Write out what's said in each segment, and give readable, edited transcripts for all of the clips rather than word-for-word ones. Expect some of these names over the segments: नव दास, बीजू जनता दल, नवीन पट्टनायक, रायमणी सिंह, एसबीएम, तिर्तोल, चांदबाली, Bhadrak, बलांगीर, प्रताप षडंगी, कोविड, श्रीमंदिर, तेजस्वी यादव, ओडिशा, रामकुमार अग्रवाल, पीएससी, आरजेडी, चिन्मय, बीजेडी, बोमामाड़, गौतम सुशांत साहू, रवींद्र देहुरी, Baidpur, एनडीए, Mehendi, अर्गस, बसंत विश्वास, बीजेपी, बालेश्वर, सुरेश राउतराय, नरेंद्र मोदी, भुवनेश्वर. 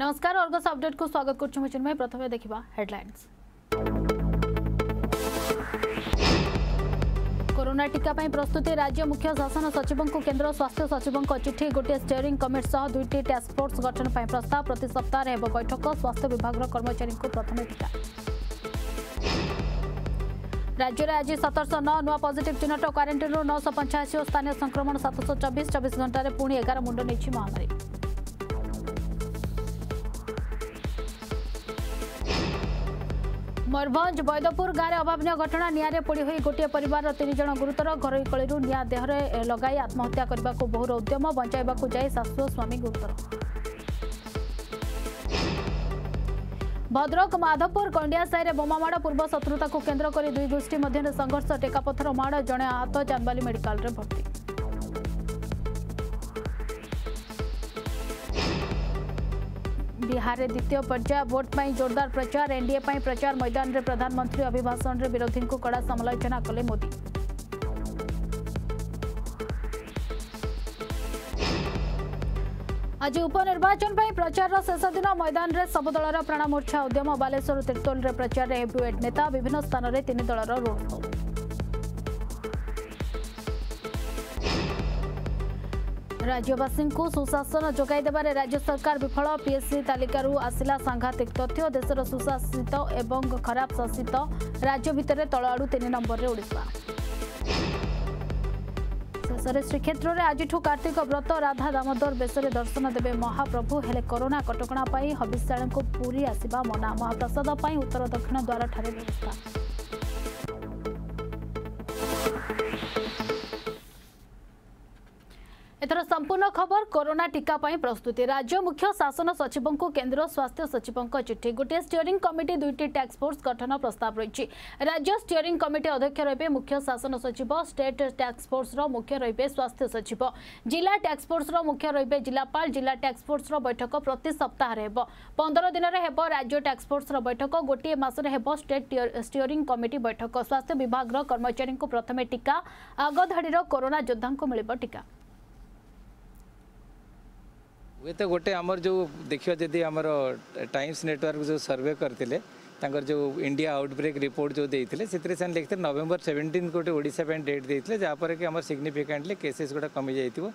नमस्कार अर्गस update को स्वागत करछु मैं चिन्मय। प्रथम देखिबा हेडलाइंस। कोरोना टीका पाई प्रस्तुति। राज्य मुख्य शासन सचिव को केन्द्र स्वास्थ्य सचिव चिठी। गोटे स्टेयरिंग कमिटी सह दुईटी टास्क फोर्स गठन पर प्रस्ताव। प्रति सप्ताह होब बैठक। स्वास्थ्य विभाग कर्मचारी को प्रथम टीका। राज्य में आज 709 नूआ पॉजिटिव चिन्हट। क्वारेन्टीन 985 और स्थानीय संक्रमण 724। 24 घंटे पुणी 11 मुंड नहीं महामारी। मयूरभंज बैदपुर गांव में अभावन घटना। निआरे पोड़ी होई गोटे परिवार 3 जन गुरुतर। घर कलू निआ देहरे लगाई आत्महत्या करने को बहुर उद्यम। बचाइबा को जाई सासु स्वामी गुरुतर। भद्रक माधवपुर कंडिया साहिरे बोमामाड़। पूर्व शत्रुता को केन्द्र कर दुई गोष्ठी मध्य संघर्ष। टेकापथर माड़ जड़े आहत। चांदबाली मेडिकल रे भर्ती। बिहार में द्वितीय पर्याय वोट पर जोरदार प्रचार। एनडीए पर प्रचार मैदान में प्रधानमंत्री अभिभाषण में विरोधी को कड़ा समालोचना कले मोदी। आज उपनिर्वाचन पर प्रचार शेष दिन मैदान में सब दल प्राणमूर्छा उद्यम। बालेश्वर तीर्तोल में प्रचार हेवीवेट नेता। विभिन्न स्थान में 3 दल रोड शो। राज्यवासी को सुशासन जगाई देबारे राज्य सरकार विफल। पीएससी तालिकारु आसिला सांघातिक तथ्य। देशर सुशासित एवं खराब शासित राज्य भितर तलआड़ू 3 नंबर में ओडिशा। श्रीक्षेत्र में आज कार्तिक व्रत। राधा दामोदर बेस में दर्शन देवे महाप्रभु। हेले कोरोना कटकणा पर हविष्याणी को पूरी आसवा मना। महाप्रसाद उत्तर दक्षिण द्वार ठारे व्यवस्था। एथर संपूर्ण खबर। कोरोना टीका पाई प्रस्तुति। राज्य मुख्य शासन सचिव को केन्द्र स्वास्थ्य सचिव चिठी। गोटे स्टीयरिंग कमिटी दुईटी टास्क फोर्स गठन प्रस्ताव रही। राज्य स्टीयरिंग कमिटी अध्यक्ष रे मुख्य शासन सचिव। स्टेट टास्क फोर्स मुख्य रे स्वास्थ्य सचिव। जिला टास्क फोर्स मुख्य रे जिलापाल। जिला टास्क फोर्स बैठक प्रति सप्ताह होब। 15 दिन होब राज्य टास्क फोर्स बैठक। गोटे मास स्टेट स्टीयरिंग कमिटी बैठक। स्वास्थ्य विभाग कर्मचारी को प्रथम टीका। आगधाड़ी कोरोना योद्धा को मिल टीका। ये तो गोटे आमर जो देखियो जदि आमर टाइम्स नेटवर्क जो सर्वे करते जो इंडिया आउटब्रेक रिपोर्ट जो देते से लिखते नवेम्बर 17 गोटे ओडिशा पे डेट देते जहाँपर कि आम सिग्निफिकेंटली केसेस गुड़ा कमी जाइए।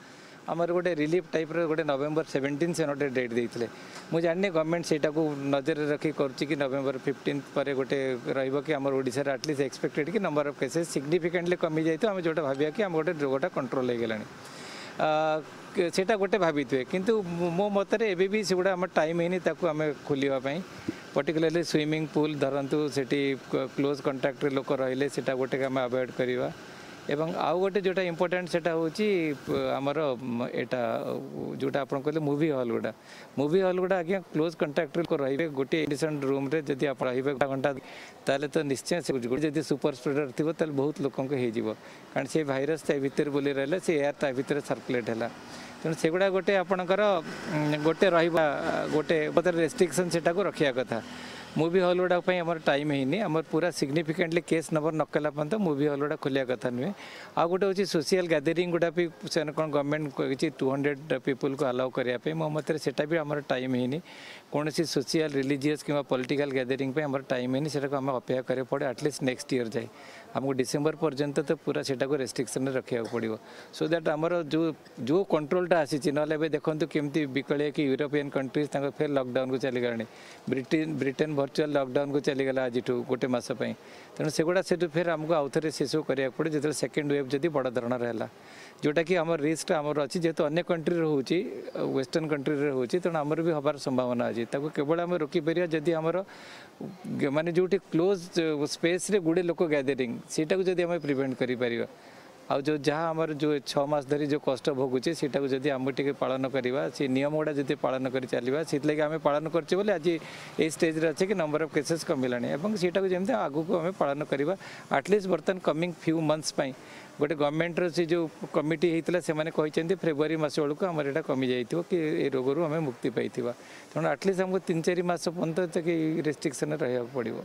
आमर गोटे रिलीफ टाइप रोटे नवेम्बर 17 से गोटे डेट देते मुझे जानी गवर्नमेंट से नजर रखी करुच्ची कि नवेम्बर 15 पर गोटे रमर ओडार आटलिस्ट एक्सपेक्टेड कि नंबर ऑफ केसेस सिग्निफिकेंटली कमी जाइए। आम जोटा भाविया कि आम गोटे रोगटा कंट्रोल होगा सेटा गोटे भावी थे किंतु मो मतरे एबी से गुड़ा टाइम है खोलवाई। पर्टिकुलरली स्विमिंग पूल धरतु से क्लोज कंट्राक्ट लोक रही गोटे आम अवॉइड करवा। आउ गोटे जोटा इम्पोर्टेंट सेटा हमर एटा जोटा आप कहते मूवी हॉल गुड़ा आज क्लोज कंट्राक्ट रे गोटे इंडिसेंट रूम रे जब आप रही घंटा ताले तो निश्चय जब सुपर स्प्रेडर थी तो बहुत लोक हो कारण से भाइरस भर बोली रहा से एयर ता भर सर्कुलेट है तेणु से गुड़ा गोटे आपणकर गोटे रहा गोटे मतलब रेस्ट्रिक्शन से रखा कथा। मूवी हॉल गुड़ाक आम टाइम है आम पूरा सिग्निफिकेंटली केस नंबर नकला पर्यटन मूवी हॉल गुड़ा खोलिया कथा नुहे। आ गोटे हूँ सोशल गैदरिंग गुड़ा भी से कौन गवर्नमेंट किसी 200 पीपुल को अलाउ करने मो मत से टाइम है कौन सोशल रिलीजियस कि पॉलिटिकल गैदरिंग आम टाइम है आम अपेक्षा करें पड़े एटलीस्ट नेक्स्ट ईयर जाए आमको डिसेम्बर पर्यंत तो पूरा सेटा को रेस्ट्रिक्शन रखा पड़ो सो दैट आमर जो जो कंट्रोलटा आसी ना देखते केमती बिकलिया कि यूरोपियन कंट्रीज फिर लॉकडाउन को चलगला ब्रिटेन वर्चुअल लॉकडाउन को चलगला आज गोटे मसपाई तेणु सेगुड़ा से फिर आमको आउ थे से सब कराया पड़े जो सेकेंड वेव जब बड़ धरण है जोटा कि आम रिस्क आमर अच्छी जेहतु अनेक कंट्री होची वेस्टर्न कंट्री हो तेणु आमर भी हबार संभावना अच्छी केवल आम रोकीपर जदि आमर माने जोटी क्लोज स्पेस रे गुड़े लोक गैदरिंग सेटा को जदि आम प्रिवेंट करि परिबा आ जो जहाँ आमर जो 6 मास धरी जो कष्ट भोगुचे सेटा को जदि आम टिके पालन करवा से नियम गुड़ा जदि पालन कर चलवा से लगे आम पालन करचे बोले आज ये स्टेज अच्छे कि नंबर ऑफ केसेस कमिलानी एवं सेटा को जमते आगु को आम पालन करवा एटलीस्ट बर्तन कमिंग फ्यू मंथ्स पाई गोटे गवर्नमेंट रो जो कमिटी होता से फेब्रुआरी मस बेलू आम एटा कमी जाइए कि ए रोग आम मुक्ति पाई तेणु आटलिस्ट आमको 3-4 मास पर्यटन रेस्ट्रिक्शन रहा पड़ो।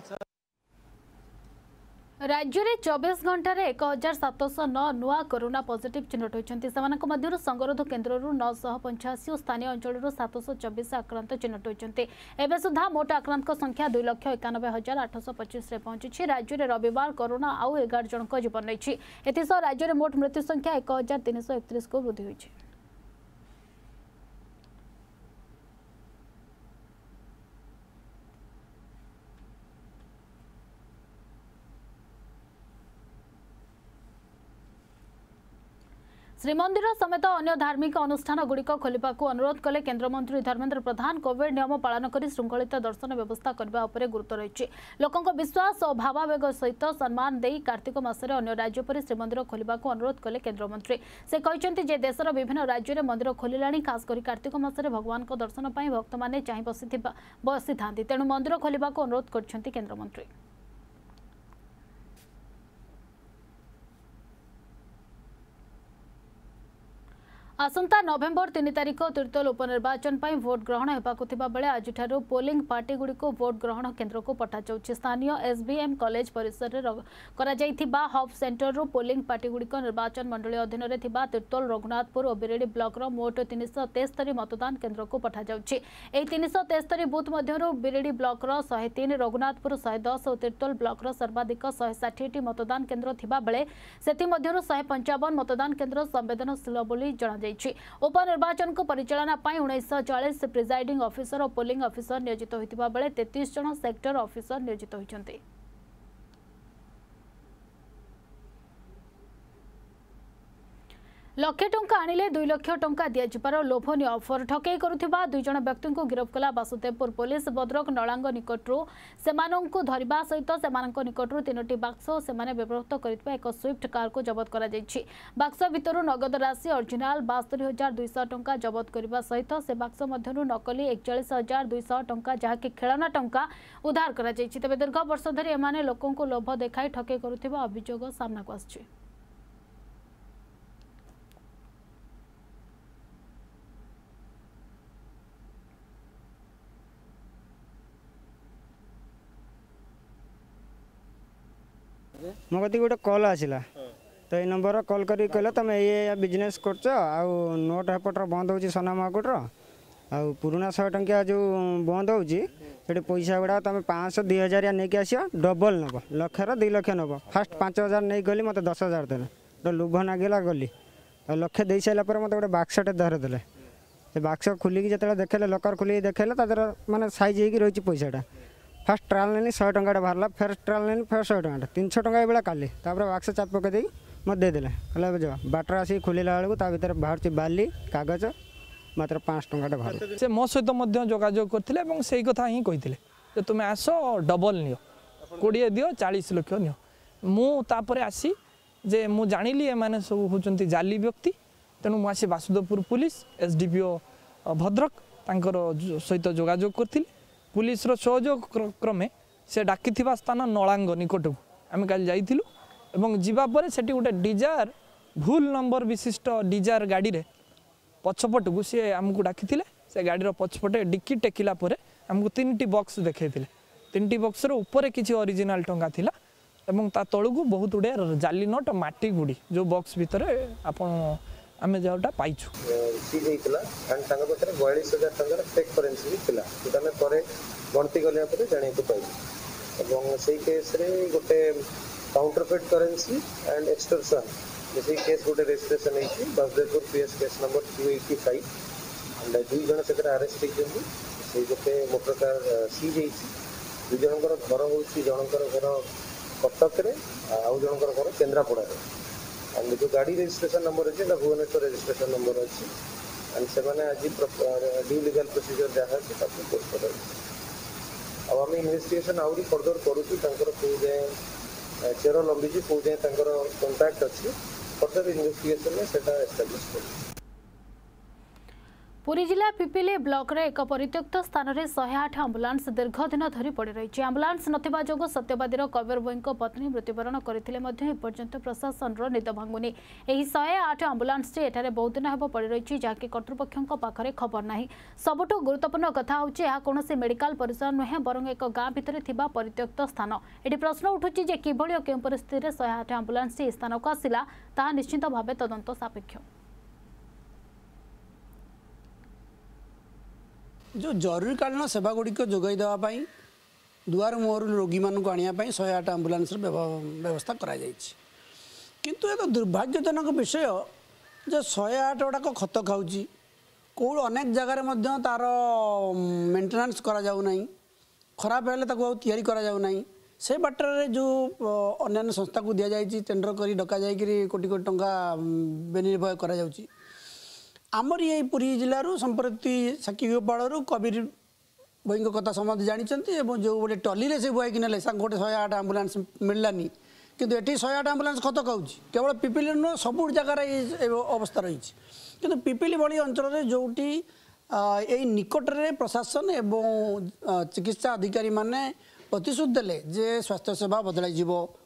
राज्य में 24 घंटे 1709 नूआ कोरोना पॉजिटिव चिन्हट होती से संगरोध केन्द्र 985 और स्थानीय अंचल 724 आक्रांत चिन्हट होती। एवं सुधा मोट आक्रांत की संख्या 2,91,825 में पहुंची। राज्य में रविवार कोरोना आउ 11 जन को जीवन नहीं। एस राज्य में मोट मृत्यु संख्या 1,331 को वृद्धि हुई। श्रीमंदिर समेत अन्य धार्मिक अनुष्ठान गुड़िक खोलने को अनुरोध कले केन्द्रमंत्री धर्मेन्द्र प्रधान। कोविड नियम पालन कर श्रृंखलित दर्शन व्यवस्था करने पर गुरुत्व रही। लोकों विश्वास और भावावेग सहित सम्मान दे कार्तिक मासरे अन्य राज्य पर श्रीमंदिर खोलने को अनुरोध कले केन्द्रमंत्री। से कहते जे देशर विभिन्न राज्य में मंदिर खोलिला, खासकर कार्तिक मासरे भगवान दर्शन पर भक्त मैंने चाह बसी था, तेणु मंदिर खोलने को अनुरोध करछंती केन्द्रमंत्री। आसंता नवेम्बर 3 तारिख तिर्तोल उपनिर्वाचन पर भोट ग्रहण होगा बेले आज पोलिंग पार्टी गुड़ी को भोट ग्रहण केन्द्र को पठाई। स्थानीय एसबीएम कॉलेज परिसर हब सेंटर पोलिंग पार्टी गुड़ी निर्वाचन मंडल अधीन में तिर्तोल रघुनाथपुर और बिरेडी ब्लॉक मोट 373 मतदान केन्द्र को पठाई। 373 बूथ मध्य बिरेडी ब्लॉक 103, रघुनाथपुर 110 और तिर्तोल ब्लॉक सर्वाधिक 160 मतदान केन्द्र थिबा बेले सेथिमध्यरु 155 मतदान केन्द्र संवेदनशील बोली जणाई। उपनिर्वाचन को परिचालना 1940 प्रिजाइडिंग ऑफिसर और पोलिंग ऑफिसर नियोजित होता बेले 33 जन सेक्टर ऑफिसर नियोजित होती। लक्षे टंका आणिले 2 लाख टंका दिजावर लोभनीय अफर ठकई करुवा 2 जण व्यक्ति को गिरफ कला बासुदेवपुर पुलिस। भद्रक नलांग निकटू से धरवा सहित से निकटू 3टी बाक्स और से व्यवहृत कर एक स्विफ्ट कार को जबत कर। बाक्स भितर नगद राशि ओरिजिनाल 72,200 टंका जबत करने सहित से बाक्स मध्य नकली 41,200 टंका जहाँकि खेलना टंका उद्धार कर। तेज दीर्घ वर्ष धरी एमाने लोकों को लोभ देखाई ठकई करुवा अभियोग सामना को आसछि। मो कति गोटे कल आसला तो ये नंबर कल कर कहला तुम ये बिजनेस करच नोट हेपटर बंद हो सोना मार्केटर आउ पुराणा 100 टंकिया जो बंद हो पैसा गुड़ा तुम 500 2000 नहीं आस डबल नब लक्षर 2 लाख नब। फास्ट 5000 नहीं गली मत 10,000 देना तो लोभ नागिला गली लक्षे दे सारापर मतलब गोटे बाक्सटे धरदेले। से बाक्स खोलिकी जो देखे लकर खोलिक देखे तर मानते सैज हो रही पैसाटा। फास्ट ट्रायल नहीं 100 टंका बाहर फेर ट्रायल नहीं फेर 100 टंका 300 टंका ये काली बाक्स चाप पकड़ मत देदेला कहला जा बाटर आसिक खोलला बेलू बाहर बाली कागज मात्र 5 टंका बाहर। से मो सहित जोजोग करते से कथा ही कही तुम आस डबल नियो 20 दियो 40 लाख नियो। मुझे आसी जे मु जानी एम सब होती जाली व्यक्ति तेणु मुझे बासुदेवपुर पुलिस एसडीपीओ भद्रक सहित जोजोग करी पुलिस सहयोग क्रमे से डाकी स्थान नलांग निकटू आम कल जाइलु एवं जीवापर से गोटे डिजार भूल नंबर विशिष्ट डिजार गाड़ी रे पछपट को सी आमको डाकी से गाड़ी पछपटे डिक्की टेकिला आमको 3टी बक्स देखे 3टी बक्स ऊपर किसी ओरिजिनल टंका थिला एवं ता तल को बहुत गुड़े जाली नोट माटी गुड़ी जो बक्स भितर आप आमे जोटा पाइछु सी जेइतला एंड संग पत्र 42,000 टंका फेक करेंसी थिला त आमे परे गणती गले परे जाने को पाइलु एवं सेही केस रे गोटे काउंटरफेट करेंसी एंड एक्सटर्शन जेसी केस गोटे रजिस्ट्रेशन हेछि Basudevpur PS case number 285 and 2 जण सेकरा अरेस्ट हेछि। से गोटे मोटर कार सी जेछि 2 जनकर घर होछि जनकर घर कटक रे आउ जनकर घर केंद्रापड़ा रे एंड जो गाड़ी रजिस्ट्रेशन नंबर अच्छे भुवनेश्वर रजिस्ट्रेशन नंबर अच्छी एंड से आज ड्यू लीगल प्रोसीजर जहाँ अच्छे पोस्ट कर आम इन्वेस्टिगेशन आहरी फर्दर करूँ कौ जाए चेर लंबी कौ जाए कंटाक्ट अच्छी फर्दर इन्वेस्टिगेशन में सेटा एस्टाब्लिश कर। पुरी जिला पिपिली ब्लक एक परित्यक्त स्थान में 108 आंबुलांस दीर्घ दिन धरी पड़ रही। आंबुलांस नथिबा जोगो सत्यवादी कबीर बोईंको पत्नी मृत्युवरण करथिले मध्ये एपर्यंत प्रशासनर निद भांगुनी। 108 आंबुलांस एठारे बहुत दिन हेबो पड़ रही, जहाँकि कर्तृपक्षों पाखरे खबर ना। सबुठू गुरुत्वपूर्ण कथा होउचे यह कोनोसी मेडिकल परिसर नुहे, बरंग एक गाँ भितर थिबा परित्यक्त स्थान। एठी प्रश्न उठुची जे किभळी ओ केउ परिस्थिति रे 108 आंबुलांस ए स्थान को आसिला ताहा निश्चित भाव तदंत सापेक्ष। जो जरूरीकालन सेवा गुड़िक जोगाई देवाई दुआर मुहर रोगी मानू आने 108 आम्बुलांस व्यवस्था किंतु एक दुर्भाग्यजनक विषय जो 108 गुड़ाक खत खाऊँ कौ अनेक जगार तार मेन्टेनान्स कराऊना, खराब हेल्ले तैयारी कराऊना। से बाटर जो अन्य संस्था को दि जाए टेंडर कर डका जा कोटी कोटी टंका बेनिर्भय कर आमर ये पुरी जिलूर संप्रति साकीपाड़ू कबीर बोई कथा समझे जानते जो गोटे टली से बुआई कि ना गोटे 108 आम्बुलांस मिललानी कितु ये 108 आम्बुलांस खत खाऊ केवल पिपिली नुह सबु जगार अवस्था रही। कि पिपिली भाई अंचल जोटी यही निकटने प्रशासन एवं चिकित्सा अधिकारी मैंने प्रतिश्रुति देले जे स्वास्थ्य सेवा बदल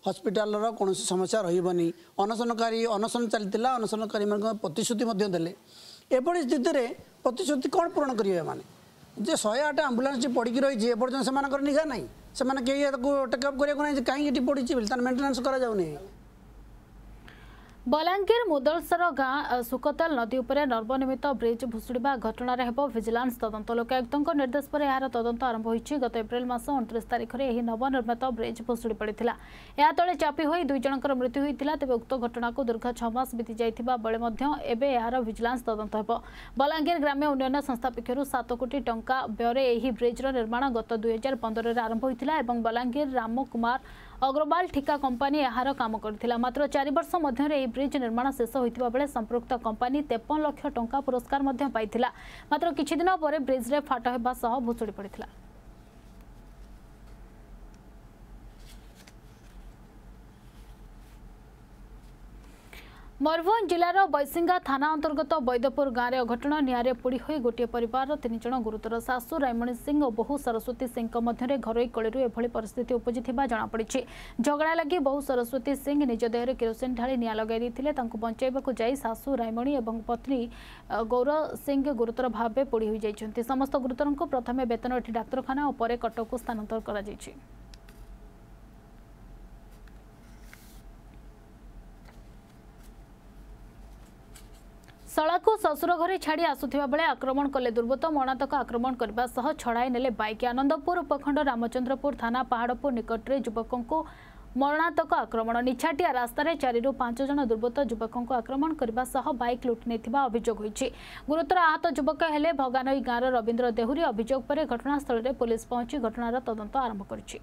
हस्पिटाल कौन समस्या रही अनशनकारी अनशन चलता अनशनकारी मान प्रतिश्रुति देले। एपरी स्थित प्रतिश्रुति कौन पूरण करेंगे मैंने जे 108 आम्बुलांस पड़ी रही एपर्तन से निघा ना से कहीं टेकअप करना कहीं पड़ी मेन्टेनान्स कराऊना। बलांगीर मुदलसर गाँ सुकतल नदी उपर नवनिर्मित ब्रिज भुशुड़ा घटना हेब विजिलेंस तदंत। लोकायुक्तों निर्देश पर यार तदंत आरंभ होती। गत एप्रिल मास 29 तारिख में यह नवनिर्मित ब्रिज भुशुड़ी पड़ा, या तले चापी हो 2 जनकर मृत्यु होता। तेज उक्त घटना को दीर्घ 6 मास बीती जाता बेले यार विजिलेंस तदंत हो। बलांगीर ग्राम्य उन्नयन संस्था पक्षर 7 कोटी टंका व्यय ब्रिज्र निर्माण गत 2015 में आरंभ होता और बलांगीर रामकुमार अग्रवाल ठिका कंपानी यार काम करथिला। मात्र 4 वर्ष मध्य ब्रिज निर्माण शेष होता बेले संप्रक्त कंपानी 53 लाख टंका पुरस्कार मध्य पाइथिला। मात्र किछि दिन पर ब्रिज रे फाट हेबा सह भुसुड़ी पड़िथिला। मयूरभंज जिलार बैसिंगा थाना अंतर्गत बैदपुर गाँव में अघटन निआरे पोड़ी होई गोटे परिवार 3 जण गुरुतर। सासू रायमणी सिंह और बहु सरस्वती सिंह मध्य घरोई कलू एभली परिस्थिति उपजी जनापड़ी। झगड़ा लगी बहु सरस्वती सिंह निज देहर केरोसिन ढाली निआं लगाई बंचाइवाकू जाई सासू रायमणी और पत्नी गौरव सिंह गुरुतर भावे पोड़ी होई जाइछन्ति। समस्त गुरुतरों को प्रथमे बेतनठी डाक्तखाना और परे कटक को स्थानांतर करा जाइछि। सड़ाकू ससुर घरे छाड़ी आसुथिबा बेले आक्रमण कले दुर्वृत्त। मरणातक आक्रमण करबा सह छड़ाई नेले बाइक। आनंदपुर उपखंड रामचंद्रपुर थाना पहाड़पुर निकटरे युवकों मरणातक आक्रमण। निछाटिया रास्तार 4 ରୁ 5 जण दुर्वृत्त युवकों आक्रमण करने सह बाइक लुटि नेथिबा अभियोग होइछि। गुरुतर आहत युवक हेले भगानई गाँव रवींद्र देहुरी। अभियोग पर घटनास्थल में पुलिस पहुंची घटनार तदंत आरंभ करिछि।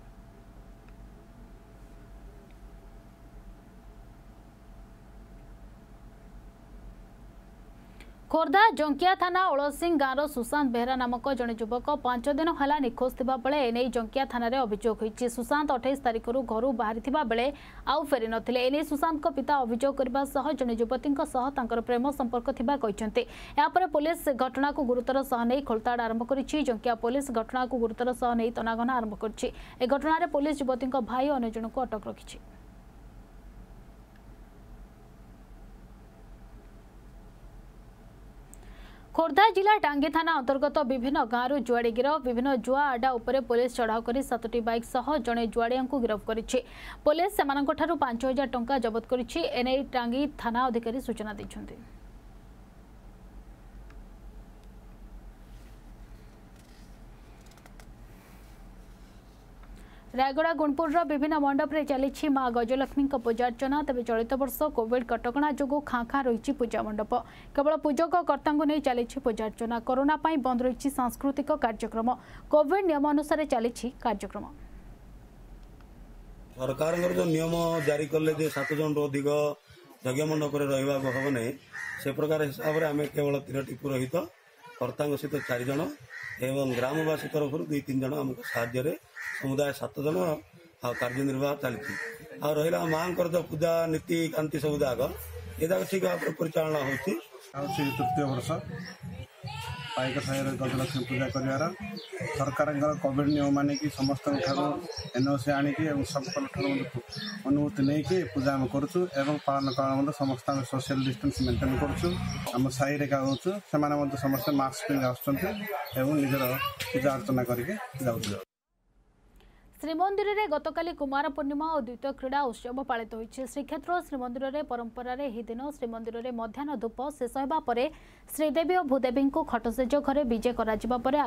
खोर्धा जंकिया थाना ओलसिंह गाँव सुशांत बेहरा नामक जड़े युवक 5 दिन है निखोज था बेले एने जंकिया थाना अभियोग होती। सुशांत 28 तारिखर घर बाहरी बेले आउ फेरी नथिले। एने सुशांत पिता अभियोग करबा सह जड़े युवती प्रेम संपर्क यापर पुलिस घटना को गुरुतर सह नहीं खोलताड़ आरंभ कर। जंकिया पुलिस घटना को गुरुतर सह नहीं तनाघना आरंभ कर। घटन में पुलिस युवती भाई अन्य जन को अटक रखी। खोर्धा जिला डांगी थाना अंतर्गत विभिन्न गाँव जुआड़ी गिरफ। विभिन्न जुआ आडा उपर पुलिस चढ़ाऊ कर 7टी बाइक सह जड़े जुआड़िया गिरफ करिछि। पुलिस सेमानंकठारु 5000 टंका जबत करिछि। एने डांगी थाना अधिकारी सूचना दैछन्ति। रायगड़ा गुणपुर विभिन्न मंडप में चली माँ गजलक्ष्मी पूजार्चना। तेज चलित वर्ष कोविड कटका जो खाँ खाँ रही पूजा मंडप। केवल पूजक कर्ता नहीं चली पूजार्चना। कोरोना पाई बंद रही सांस्कृतिक कार्यक्रम। कोविड नियम अनुसार चली कार्यक्रम। सरकार जो नियम जारी कले 7 जन अधिक यज्ञ मंडप हम ना से प्रकार हिसाब से केवल 3टी पुरोहित कर्ता सहित 4 जन एवं ग्रामवासी तरफ 2-3 जन आमको साहय समुदाय 7 जन कार्य निर्वाह चलती। आ रहा माँ जो पूजा नीति कांति सब जाक ये ठीक भाव परिचालना हो। तृतीय वर्ष ପାଇକ ସାହିରେ ଗଜଲକ୍ଷ୍ମୀ ପୂଜା କରିବାର ସରକାରଙ୍କର କୋଭିଡ଼ ନିୟମ ମାନିକି ସମସ୍ତଙ୍କ ଠାରୁ NOC ଆଣିକି ଏବଂ ସବୁଙ୍କ ଠାରୁ ଅନୁମତି ନେଇକି ପୂଜା ଆମେ କରୁଛୁ ଏବଂ ପାଳନ କାରଣ ମଧ୍ୟ ସମସ୍ତେ ଆମେ ସୋସିଆଲ ଡିଷ୍ଟାନ୍ସ ମେଣ୍ଟେନ୍ କରୁଛୁ। ଆମ ସାହିରେ ଗାଉଛୁ, ସେମାନେ ମଧ୍ୟ ସମସ୍ତେ ମାସ୍କ ପିନ୍ଧି ଆସୁଛନ୍ତି ଏବଂ ନିଜର ପୂଜା ଅର୍ଚ୍ଚନା କରିକି ଯାଉଛୁ। श्रीमंदिर में गतकाली कुमार पूर्णिमा और द्वितीय क्रीड़ा उत्सव पालित होती। श्रीक्षेत्र श्रीमंदिर में परंपरार यह दिन श्रीमंदिर में मध्याह्न धूप शेष होगापर श्रीदेवी और भूदेवी को खटसेज घर विजे कर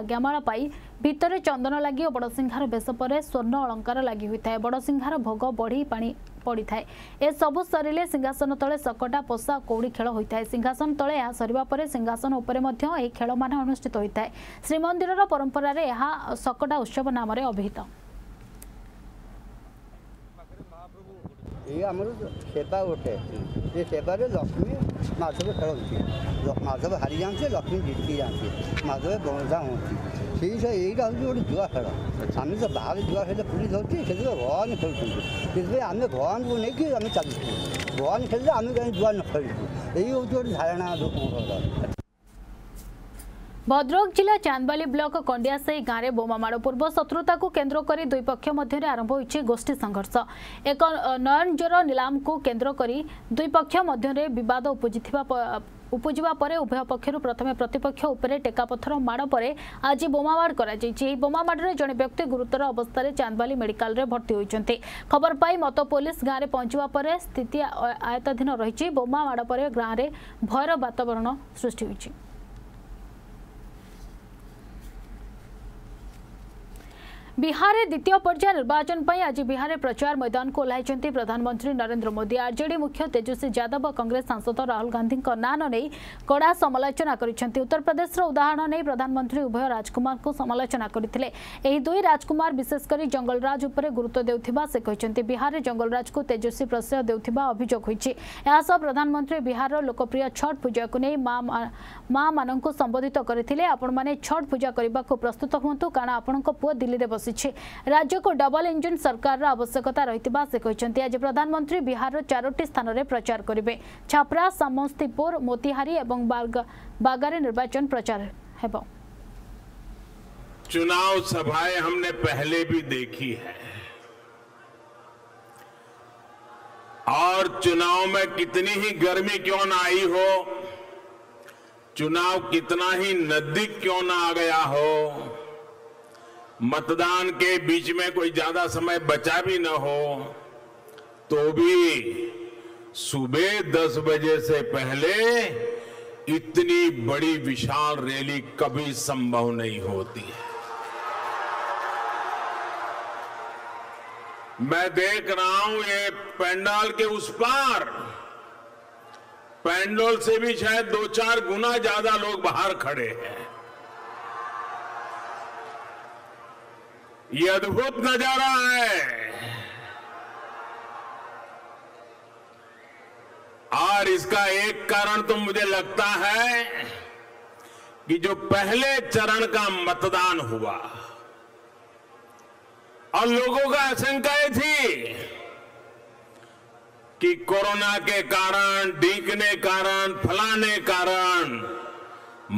आज्ञामाला पाई भितर चंदन लगी और बड़सिंहार बेस पर स्वर्ण अलंकार लगी होता है। बड़सिंहार भोग बढ़ी पानी पड़ी था। ए सबू सर सिंहासन तले सकटा पोषा कौड़ी खेल होता है। सिंहासन तले यह सर सिंहासन उपर खेल मान अनुष्ठित होता है। श्रीमंदिर परंपरार यह सकटा उत्सव नाम अभिहित। ये आम सेवा गोटे ये सेवा लक्ष्मी माधव खेलती माधव हारी जाती लक्ष्मी जीती जाती माधव बंधा होती यहाँ हूँ गोटे जुआ खेल आम तो बाहर जुआ खेल पुलिस होती से भगवान खेलुँ आम भगवान को लेकिन आम चलु भगवान खेल आम कहीं जुआ न खेलु यही हूँ गोटे धारणा लोक। भद्रक जिला चांदबाली ब्लॉक कंडिया सही गाँव में बोमामाड़ पूर्व शत्रुता को केन्द्र कर दुई पक्ष मध्य आरंभ होई गोष्ठी संघर्ष। एक नयनजोर नीलाम को केन्द्र कर दुई पक्ष मध्य विवाद उपजिवा पर उभय पक्षर प्रथम प्रतिपक्ष उपर टेकापथर माड़ पर आज बोमामाड़ कर बोमामाड़ में जड़े व्यक्ति गुरुतर अवस्था चांदबाली मेडिकल रे भर्ती होती। खबर पाई मत पुलिस गाँव में पहुंचा पर स्थिति आयताधीन रही। बोमामाड़ पर गाँव में भयर वातावरण सृष्टि होती। बिहार में द्वितीय पर्याय निर्वाचन पर आज बिहार में प्रचार मैदान को ओह्ल प्रधानमंत्री नरेंद्र मोदी। आरजेडी मुख्य तेजस्वी यादव और कांग्रेस सांसद राहुल गांधी ना नहीं कड़ा समालोचना करते। उत्तर प्रदेश उदाहरण नहीं प्रधानमंत्री उभय राजकुमार को समालोचना करते। दुई राजकुमार विशेषकर जंगलराज पर गुरुत्व देते। बिहार में जंगलराज को तेजस्वी प्रश्रय देता अभियोग होती। यासह प्रधानमंत्री बिहार लोकप्रिय छठ पूजा को नहीं माँ मान संबोधित करते। आपण मैंने छठ पूजा करने को प्रस्तुत हूँ कारण आपण पुओ दिल्ली में बस राज्य को डबल इंजन सरकार आवश्यकता रही। आज प्रधानमंत्री बिहार चारोटी स्थान में प्रचार करेंगे। छापरा समस्तीपुर मोतिहारी एवं बागारे निर्वाचन प्रचार होगा। चुनाव सभाएं हमने पहले भी देखी है और चुनाव में कितनी ही गर्मी क्यों ना आई हो, चुनाव कितना ही नजदीक क्यों ना आ गया हो, मतदान के बीच में कोई ज्यादा समय बचा भी न हो, तो भी सुबह 10 बजे से पहले इतनी बड़ी विशाल रैली कभी संभव नहीं होती है। मैं देख रहा हूं ये पंडाल के उस पार पंडाल से भी शायद 2-4 गुना ज्यादा लोग बाहर खड़े हैं। ये अद्भुत नजारा है और इसका एक कारण तो मुझे लगता है कि जो पहले चरण का मतदान हुआ और लोगों का आशंकाएं थी कि कोरोना के कारण डीकने कारण फलाने कारण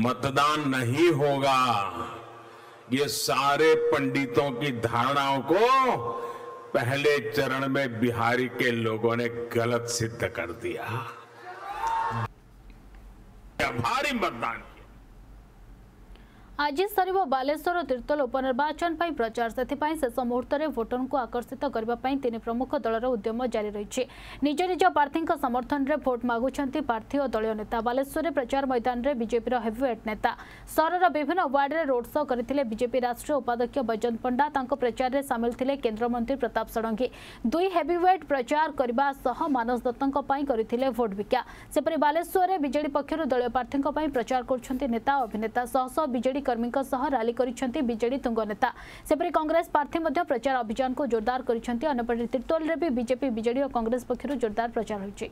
मतदान नहीं होगा, ये सारे पंडितों की धारणाओं को पहले चरण में बिहारी के लोगों ने गलत सिद्ध कर दिया। भारी मतदान आज सर बालेश्वर तीर्तोल उपनिर्वाचन पर प्रचार शेष मुहूर्त में भोटर को आकर्षित करने तीन प्रमुख दलर उद्यम जारी रही। निज निज प्रार्थी समर्थन में भोट मागुंट प्रार्थी और दलय नेता। बालेश्वर प्रचार मैदान में बीजेपी हेवीवेट नेता सहर विभिन्न वार्ड में रोड शो करते। बीजेपी राष्ट्रीय उपाध्यक्ष बैजंत पंडा प्रचार में सामिल थे। केन्द्रमंत्री प्रताप षडंगी दुई हेवीवेट प्रचार करने मानस दत्तों भोट बिका। सेपरी बालेश्वर में बीजेडी पक्षर दलय प्रार्थी प्रचार कर नेता और अभिनेता सहसह बीजेडी कर्मी रैली करिसेंती। बीजेडी तुंग नेता सेपरी कांग्रेस प्रार्थी प्रचार अभियान को जोरदार करिसेंती। अन्यपटे तिर्तोल रे भी बीजेपी बीजेडी और कांग्रेस पक्षर जोरदार प्रचार होइछे।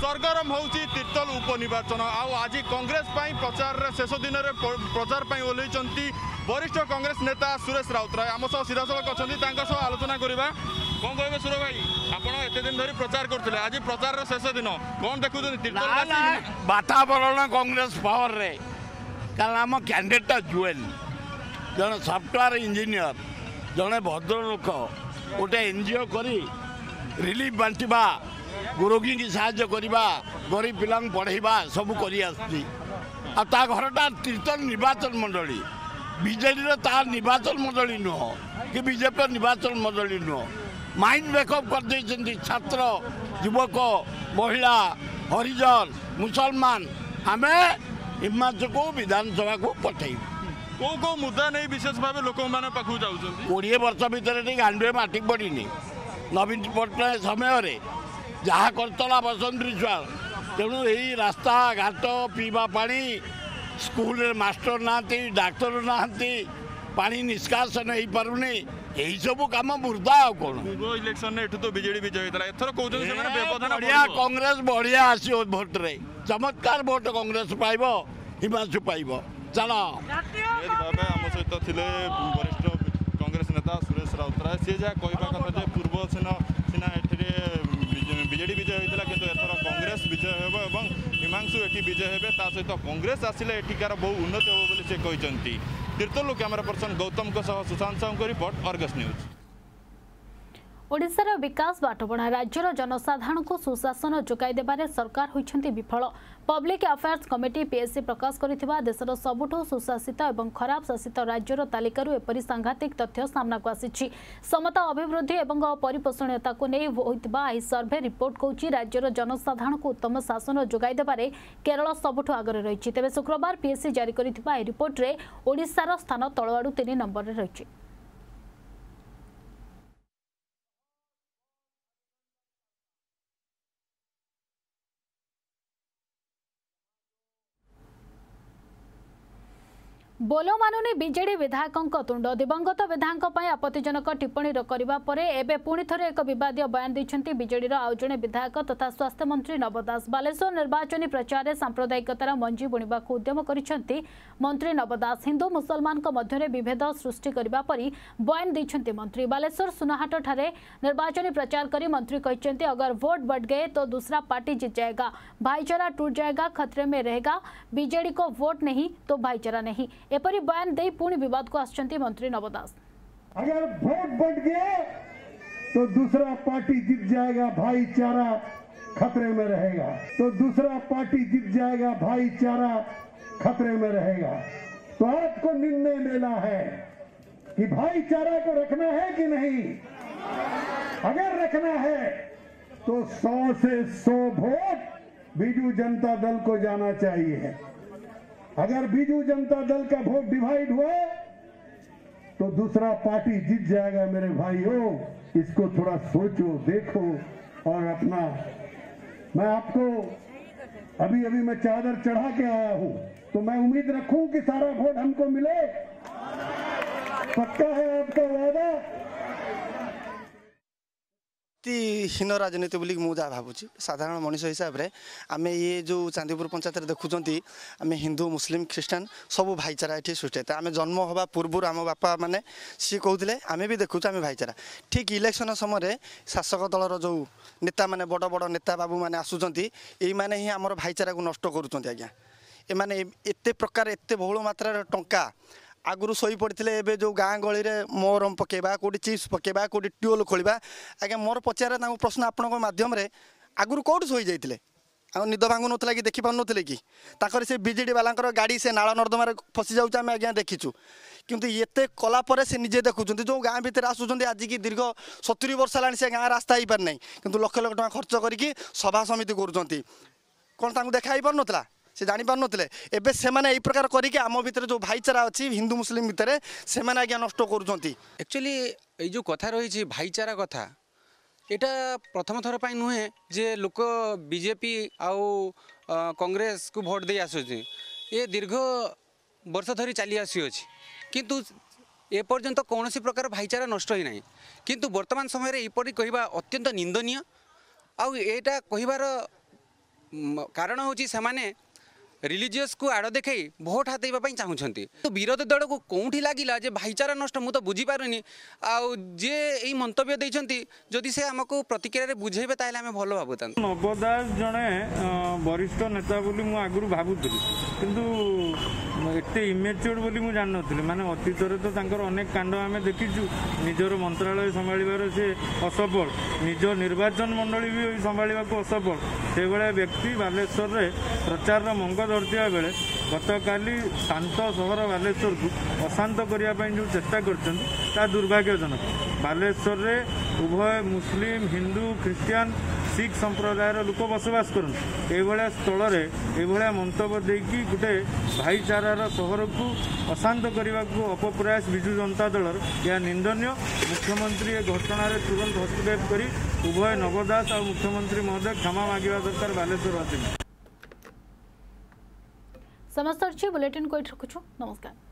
सरगरम होउची तिर्तोल उपनिर्वाचन आउ आज कांग्रेस पाई प्रचार रे शेष दिन रे प्रचार पाई ओलैचंती वरिष्ठ कांग्रेस नेता सुरेश राउतराय आम सह सीधा सड़क अच्छा आलोचना करवा। कौन कहे सुर भाई आपत प्रचार करते आज प्रचार शेष दिन कौन देखुं वातावरण कांग्रेस पावर रे कारण आम कैंडिडेटा जुएल जड़े सॉफ्टवेयर इंजीनियर जड़े भद्रलोक गोटे एनजीओ करी रिलीफ बांटा रोगी की साहाय्य करवा गरीब पिला पढ़ावा सब करटा तीर्तन निर्वाचन मंडली बीजेडी तार निर्वाचन मंडली नुह कि बीजेपी निर्वाचन मंडली नुह माइंड मेकअप करदे छात्र युवक महिला हरिजन मुसलमान आमे हिमाचल को विधानसभा को पठेबू कौ कौ मुद्दा नहीं विशेष भाव लोक माना जाऊँ कोड़े वर्ष भितर गांडुए माटी पड़नी नवीन पट्टनायक समय जहाँ करतला बसंत विश्वास तेणु यही रास्ता घाट पीवा पानी स्कूल मास्टर नाती डाक्टर नाती पानी निष्कासन हो पारनी यही सब कम मुर्दा इलेक्शन तो बीजेडी विजय बढ़िया कांग्रेस बढ़िया आसो भोट्रे चमत्कार भोट कांग्रेस पाइब हिमांशु पाइब चल आम सहित थे वरिष्ठ कांग्रेस नेता सुरेश राउतराय सी जहाँ कहता पूर्व सीना बीजेडी विजय होता कि कांग्रेस विजय हो हिमांशु एटी विजय हे सहित कांग्रेस आसिले एठिकार बहु उन्नति हो से कहते तीर्थलु कैमेरा पर्सन गौतम सुशांत साहू को रिपोर्ट अर्गस न्यूज। ओडिशार विकास बाटबढ़ा राज्यर जनसाधारण को सुशासन जोगाई देबारे सरकार होइछन्ति विफल। पब्लिक अफेयर्स कमिटी पीएससी प्रकाश करिथिबा देशर सबुठो सुशासित एवं खराब शासित राज्यर तालिकारु एपरि सांघातिक तथ्य सामना को आसीछि। समता अभिवृद्धि एवं परिपोषणीयता को नै होइतबा एहि सर्वे रिपोर्ट कहछि राज्यर जनसाधारण को उत्तम शासन जोगाई देबारे केरल सबुठो आगरे रहिछि। तेबे शुक्रवार पीएससी जारी करिथिबा एहि रिपोर्ट रे ओडिशार स्थान तळवाडु 3 नंबर रे रहिछि। बोलो मानुनी बीजेडी विधायकों तुंड दिवंगत विधायक आपत्तिजनक टिप्पणी करने एवं पुणि थे एक बद बयान देते बीजेडी आउ जड़े विधायक तथा स्वास्थ्य मंत्री नव दास। बालेश्वर निर्वाचन प्रचार में सांप्रदायिकतार मंजी बुणा उद्यम कर मंत्री नव दास हिंदू मुसलमान मध्य विभेद सृष्टि करने परी बयान देते मंत्री। बालेश्वर सुनाहाट ठारे निर्वाचन प्रचार कर मंत्री कहते अगर वोट बढ़ गए तो दूसरा पार्टी जीत जाएगा, भाईचारा टूट जाएगा, खतरे में रहेगा, बीजेडी को वोट नहीं तो भाईचारा नहीं। एपरी बयान दे पुणी विवाद को आसचंती मंत्री नव दास। अगर वोट बढ़ गए तो दूसरा पार्टी जीत जाएगा, भाईचारा खतरे में रहेगा, तो दूसरा पार्टी जीत जाएगा, भाईचारा खतरे में रहेगा। तो आपको निर्णय लेना है कि भाईचारा को रखना है कि नहीं। अगर रखना है तो 100 से 100 वोट बीजू जनता दल को जाना चाहिए। अगर बीजू जनता दल का वोट डिवाइड हुआ तो दूसरा पार्टी जीत जाएगा। मेरे भाइयों, इसको थोड़ा सोचो, देखो और अपना। मैं आपको अभी अभी मैं चादर चढ़ा के आया हूं, तो मैं उम्मीद रखूं कि सारा वोट हमको मिले। पक्का है आपका वादा? हीन राजनीति बोली मुझे भावुँ साधारण मनुष्य हिसाब से आम ये जो चांदीपुर पंचायत देखुं आम हिंदू मुस्लिम ख्रीस्टान सब भाईचारा ये सृष्टि होता है। आम जन्म हवा पूर्व आम बापा मैंने सी कहते आम भी देखु आम भाईचारा। ठीक इलेक्शन समय शासक दलर जो नेता मैंने बड़ बड़ नेता बाबू मैंने आसुँच ये आम भाईचारा को नष्ट करुँच। आज्ञा एत प्रकार एत बहु मात्र टा आगुरी शो पड़े एवं जो गाँ गहली मोरम पकेबा कोटी चिप्स पकेबा कोटी ट्यूल खोलवा। आज्ञा मोर पचारे प्रश्न आपणों मध्यम आगुरी कौट शो जाते निद भांगू ना कि देखी पान कि से बीजेडी वाला गाड़ी से नाला नर्दम फसी जाऊँ आम आज्ञा देखीचु किंतु ये कलापर से निजे देखुं जो गाँ भर आसुँच आज की दीर्घ 70 वर्ष है से गाँ रास्ता हो पार ना कि लक्ष लक्ष टाँग खर्च करके सभा समिति करुँच कौन देखाई पार ना से जानी पार नथिले। एबे सेमाने एई प्रकार करिके आम भितर जो भाईचारा अच्छी हिंदू मुस्लिम भितर से आज्ञा नष्ट करुँच। एक्चुअली ये जो कथा रही भाईचारा कथा यहाँ प्रथम थर पर नुहे जे लोक बीजेपी आउ कांग्रेस को भोट दे आसु ये दीर्घ वर्ष धरी चली आसुअछि किंतु एपर्यंत कौन प्रकार भाईचारा नष्ट होना किंतु वर्तमान समय यहपरी कहवा अत्यंत निंदनीय। आउ एटा कहबार कारण हूँ से रिलीजियस को आड़ देखे भोट हाथ चाहते तो विरोधी दल को कौटी लगिला भाईचारा नष्ट मुझे बुझीपारे जे ये मंतव्य देती जदि से आमको प्रतिक्रिया बुझेबे आम भल भावता नवदास जड़े वरिष्ठ नेता मुझे आगुरी भावुली किंतु एते इमेच्योर बोली मुझे जान नी मैंने अतीतर तो अनेक कांड आम देखीचु निजर मंत्रालय संभाल से असफल निज निर्वाचन मंडली भी संभाल असफल से भाया व्यक्ति बालेश्वर में प्रचार मंग धरती बेले गत काली शांत सहर बालेश्वर को अशांत करने जो चेष्टा कर दुर्भाग्यजनक बालेश्वर में उभय मुस्लिम हिंदू ख्रिस्टियन सिख संप्रदायर लोक बसवास कर स्थल यह मंतव्य देकी गोटे भाईचारार सहर को अशांत करने को अपप्रयास विजु जनता दल यह निंदनीय मुख्यमंत्री ए घटना तुरंत हस्तक्षेप कर उभय नवदास और मुख्यमंत्री महोदय क्षमा मांगा दरकार बालेश्वरवासी समस्त अच्छे बुलेटिन को नमस्कार।